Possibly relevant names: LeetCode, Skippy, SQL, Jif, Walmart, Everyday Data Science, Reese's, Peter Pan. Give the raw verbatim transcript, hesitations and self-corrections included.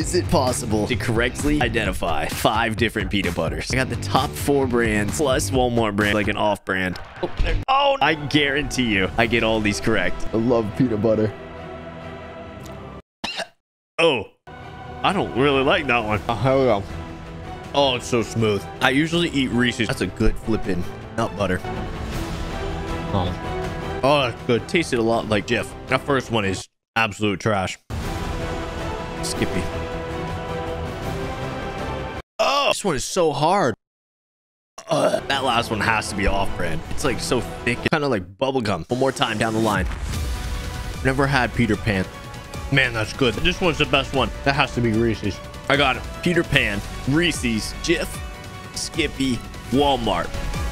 is it possible to correctly identify five different peanut butters? I got the top four brands plus one more brand, like an off brand. Oh, oh, I guarantee you I get all these correct. I love peanut butter. Oh, I don't really like that one. Oh, here we go. Oh, it's so smooth. I usually eat Reese's. That's a good flipping nut butter. Oh, oh, that's good. Tasted a lot like Jif. That first one is absolute trash. Skippy. Oh, this one is so hard. Uh, that last one has to be off-brand. It's like so thick, kind of like bubblegum. One more time down the line. Never had Peter Pan. Man, that's good. This one's the best one. That has to be Reese's. I got it. Peter Pan, Reese's, Jif, Skippy, Walmart.